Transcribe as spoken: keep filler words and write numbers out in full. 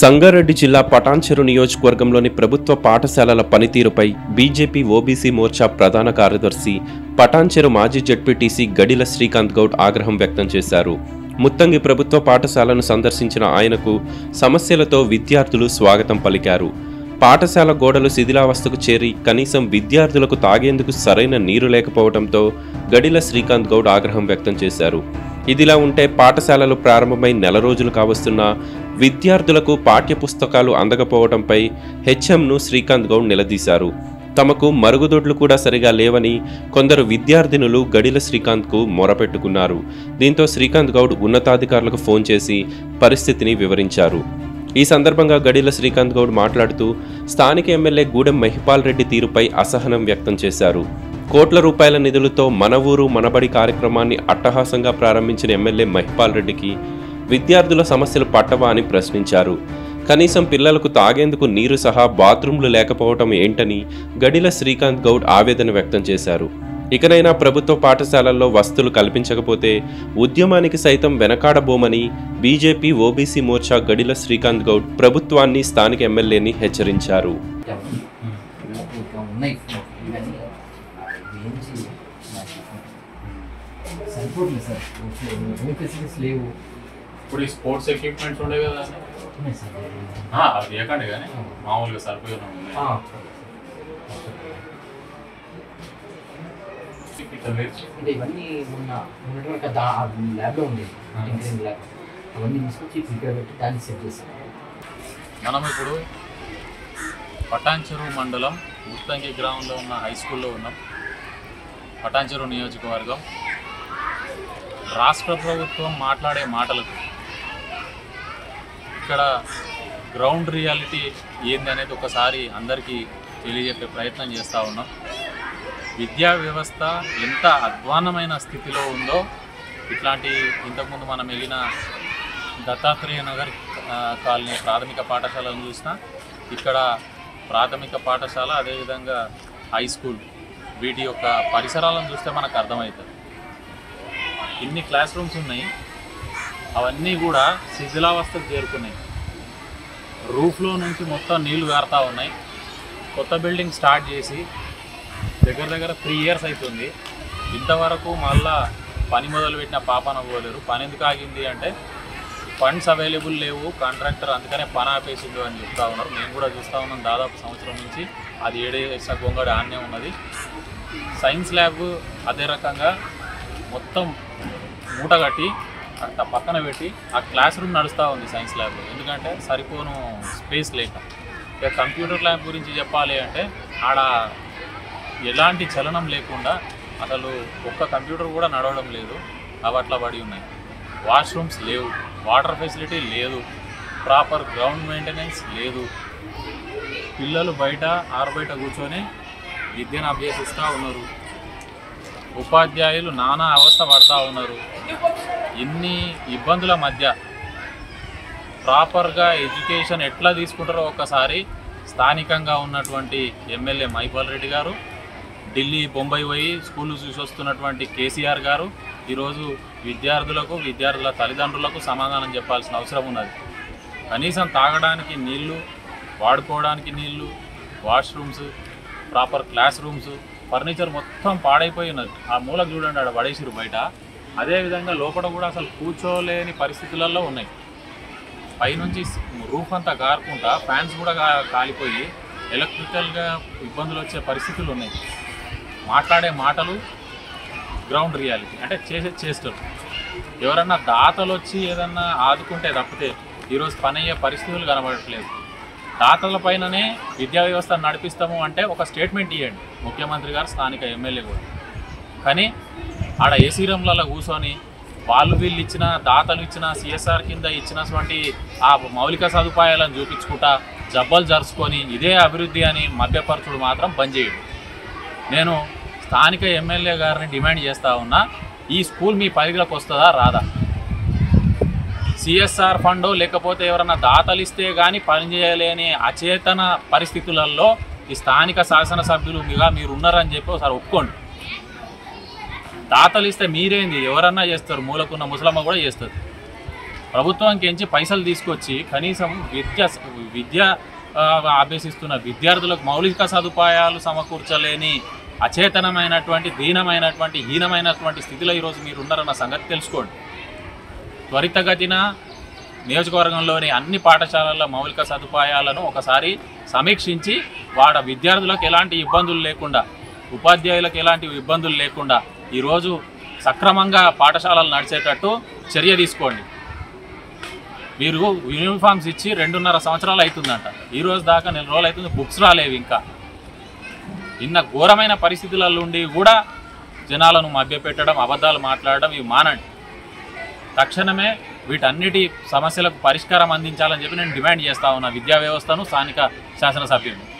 సంగారెడ్డి జిల్లా పటాన్చెరు నియోజకవర్గంలోని ప్రభుత్వ పాఠశాలల పనితీరుపై బీజేపీ ఓబీసీ మోర్చా ప్రధాన కార్యదర్శి పటాన్చెరు మాజీ జడ్పీటీసీ గడిల శ్రీకాంత్ గౌడ్ ఆగ్రహం వ్యక్తం చేశారు. ముత్తంగి ప్రభుత్వ పాఠశాలను సందర్శించిన ఆయనకు సమస్యలతో విద్యార్థులు స్వాగతం పలికారు. పాఠశాల గోడలు శిథిలావస్థకు చేరి కనీసం విద్యార్థులకు తాగేందుకు సరైన నీరు లేకపోవడంతో గడిల శ్రీకాంత్ గౌడ్ ఆగ్రహం వ్యక్తం చేశారు. ఇదిలా ఉంటే పాఠశాలలు ప్రారంభమై నెల రోజులు కావస్తున్నా విద్యార్థులకు పాఠ్యపుస్తకాలు అందకపోవడంపై హెచ్ఎంను శ్రీకాంత్ గౌడ్ నిలదీశారు. తమకు మరుగుదొడ్లు కూడా సరిగా లేవని కొందరు విద్యార్థినులు గడిల శ్రీకాంత్కు మొరపెట్టుకున్నారు. దీంతో శ్రీకాంత్ గౌడ్ ఉన్నతాధికారులకు ఫోన్ చేసి పరిస్థితిని వివరించారు. ఈ సందర్భంగా గడిల శ్రీకాంత్ గౌడ్ మాట్లాడుతూ స్థానిక ఎమ్మెల్యే గూడెం మహిపాల్ రెడ్డి తీరుపై అసహనం వ్యక్తం చేశారు. కోట్ల రూపాయల నిధులతో మన ఊరు మనబడి కార్యక్రమాన్ని అట్టహాసంగా ప్రారంభించిన ఎమ్మెల్యే మహిపాల్ రెడ్డికి విద్యార్థుల సమస్యలు పట్టవా అని ప్రశ్నించారు. కనీసం పిల్లలకు తాగేందుకు నీరు సహా బాత్రూంలు లేకపోవటం ఏంటని గడిల శ్రీకాంత్ గౌడ్ ఆవేదన వ్యక్తం చేశారు. ఇకనైనా ప్రభుత్వ పాఠశాలల్లో వసతులు కల్పించకపోతే ఉద్యమానికి సైతం వెనకాడబోమని బీజేపీ ఓబీసీ మోర్చా గడిల శ్రీకాంత్ గౌడ్ ప్రభుత్వాన్ని, స్థానిక ఎమ్మెల్యేని హెచ్చరించారు. ఇప్పుడు స్పోర్ట్స్ ఎక్విప్మెంట్స్ ఉండే కదా అవి ఎక్కండి, కానీ మామూలుగా సరిపోయి అంటే ఇవన్నీ ఉన్న ఉన్నటువంటి ల్యాబ్లో ఉండేది, ఎంకరింగ్ ల్యాబ్. అవన్నీ తీసుకొచ్చి ప్రిపేర్ పెట్టి దాన్ని సెట్ చేసాం. మనం ఇప్పుడు పటాన్చెరు మండలం ముత్తంగి గ్రామంలో ఉన్న హై స్కూల్లో ఉన్నాం. పటాన్చెరు నియోజకవర్గం రాష్ట్ర ప్రభుత్వం మాట్లాడే మాటలకు ఇక్కడ గ్రౌండ్ రియాలిటీ ఏంది అనేది ఒకసారి అందరికీ తెలియజెప్పే ప్రయత్నం చేస్తూ ఉన్నాం. విద్యా వ్యవస్థ ఎంత అధ్వానమైన స్థితిలో ఉందో ఇట్లాంటి ఇంతకుముందు మనం వెళ్ళిన దత్తాత్రేయ నగర్ కాలనీ ప్రాథమిక పాఠశాలను చూసినా ఇక్కడ ప్రాథమిక పాఠశాల అదేవిధంగా హై స్కూల్ వీటి యొక్క పరిసరాలను చూస్తే మనకు అర్థమవుతుంది. ఇన్ని క్లాస్ రూమ్స్ ఉన్నాయి, అవన్నీ కూడా శిథిలావస్థకు చేరుకున్నాయి. రూఫ్లో నుంచి మొత్తం నీళ్లు గారుతూ ఉన్నాయి. కొత్త బిల్డింగ్ స్టార్ట్ చేసి దగ్గర దగ్గర త్రీ ఇయర్స్ అవుతుంది. ఇంతవరకు మళ్ళా పని మొదలుపెట్టిన పాపన పోలేరు. పని ఎందుకు ఆగింది అంటే ఫండ్స్ అవైలబుల్ లేవు, కాంట్రాక్టర్ అందుకనే పని ఆపేసిండు అని చెప్తా ఉన్నారు. మేము కూడా చూస్తూ ఉన్నాం. దాదాపు సంవత్సరం నుంచి అది ఏడేసిన గొంగడి ఆన్నే ఉన్నది. సైన్స్ ల్యాబ్ అదే రకంగా మొత్తం మూట కట్టి అట్ట పక్కన పెట్టి ఆ క్లాస్ రూమ్ నడుస్తూ ఉంది సైన్స్ ల్యాబ్లో, ఎందుకంటే సరిపోను స్పేస్ లేక. ఇక కంప్యూటర్ ల్యాబ్ గురించి చెప్పాలి అంటే ఆడ ఎలాంటి చలనం లేకుండా అసలు ఒక్క కంప్యూటర్ కూడా నడవడం లేదు. అవి అట్లా పడి ఉన్నాయి. వాష్రూమ్స్ లేవు, వాటర్ ఫెసిలిటీ లేదు, ప్రాపర్ గ్రౌండ్ మెయింటెనెన్స్ లేదు. పిల్లలు బయట ఆరు బయట కూర్చొని విద్యను అభ్యసిస్తూ ఉన్నారు. ఉపాధ్యాయులు నానా అవస్థ పడుతూ ఉన్నారు. ఇన్ని ఇబ్బందుల మధ్య ప్రాపర్గా ఎడ్యుకేషన్ ఎట్లా తీసుకుంటారో ఒక్కసారి స్థానికంగా ఉన్నటువంటి ఎమ్మెల్యే మహిపాల్ రెడ్డి గారు, ఢిల్లీ బొంబాయి పోయి స్కూళ్ళు చూసి వస్తున్నటువంటి కేసీఆర్ గారు ఈరోజు విద్యార్థులకు విద్యార్థుల తల్లిదండ్రులకు సమాధానం చెప్పాల్సిన అవసరం ఉన్నది. కనీసం తాగడానికి నీళ్లు, వాడుకోవడానికి నీళ్లు, washrooms, proper classrooms, furniture మొత్తం పాడైపోయి ఉన్నది. ఆ మూలకు చూడండి, ఆడ పడేసిరు బయట. అదేవిధంగా లోపల కూడా అసలు కూర్చోలేని పరిస్థితులలో ఉన్నాయి. పైనుంచి రూఫ్ అంతా కారుకుంటా ఫ్యాన్స్ కూడా కాలిపోయి ఎలక్ట్రికల్గా ఇబ్బందులు వచ్చే పరిస్థితులు ఉన్నాయి. మాట్లాడే మాటలు గ్రౌండ్ రియాలిటీ అంటే చేసే చేస్తారు. ఎవరన్నా దాతలు వచ్చి ఏదన్నా ఆదుకుంటే తప్పితే ఈరోజు పని అయ్యే పరిస్థితులు కనబడట్లేదు. దాతల పైననే విద్యా వ్యవస్థను నడిపిస్తాము అంటే ఒక స్టేట్మెంట్ ఇవ్వండి ముఖ్యమంత్రి గారు, స్థానిక ఎమ్మెల్యే కూడా. కానీ ఆడ ఏసీ రూమ్లలో కూర్చొని వాళ్ళు వీళ్ళు ఇచ్చిన దాతలు ఇచ్చిన సిఎస్ఆర్ కింద ఇచ్చినటువంటి ఆ మౌలిక సదుపాయాలను చూపించుకుంటా జబ్బలు జరుచుకొని ఇదే అభివృద్ధి అని మధ్యపరచుడు మాత్రం బంద్ చేయడు. నేను స్థానిక ఎమ్మెల్యే గారిని డిమాండ్ చేస్తూ ఉన్నా, ఈ స్కూల్ మీ పరిధిలోకి వస్తుందా రాదా? సిఎస్ఆర్ ఫండో లేకపోతే ఎవరైనా దాతలు ఇస్తే కానీ పనిచేయలేని అచేతన పరిస్థితులలో ఈ స్థానిక శాసనసభ్యులుగా మీరు ఉన్నారని చెప్పి ఒకసారి ఒప్పుకోండి. దాతలు ఇస్తే మీరేంది, ఎవరన్నా చేస్తారు, మూలకున్న ముసలమ్మ కూడా చేస్తుంది. ప్రభుత్వానికి ఎంచి పైసలు తీసుకొచ్చి కనీసం విద్య విద్య అభ్యసిస్తున్న విద్యార్థులకు మౌలిక సదుపాయాలు సమకూర్చలేని అచేతనమైనటువంటి దీనమైనటువంటి హీనమైనటువంటి స్థితిలో ఈరోజు మీరు ఉన్నారన్న సంగతి తెలుసుకోండి. త్వరితగతిన నియోజకవర్గంలోని అన్ని పాఠశాలల మౌలిక సదుపాయాలను ఒకసారి సమీక్షించి వాడ విద్యార్థులకు ఎలాంటి ఇబ్బందులు లేకుండా, ఉపాధ్యాయులకు ఎలాంటి ఇబ్బందులు లేకుండా ఈరోజు సక్రమంగా పాఠశాలలు నడిచేటట్టు చర్య తీసుకోండి. మీరు యూనిఫామ్స్ ఇచ్చి రెండున్నర సంవత్సరాలు అవుతుందంట, ఈరోజు దాకా నెల రోజులు అవుతుంది, బుక్స్ రాలేవి. ఇంకా ఇన్న ఘోరమైన పరిస్థితుల నుండి కూడా జనాలను మభ్యపెట్టడం, అబద్ధాలు మాట్లాడడం ఇవి మానండి. తక్షణమే వీటన్నిటి సమస్యలకు పరిష్కారం అందించాలని చెప్పి నేను డిమాండ్ చేస్తా ఉన్నా విద్యా వ్యవస్థను స్థానిక శాసనసభ్యులను.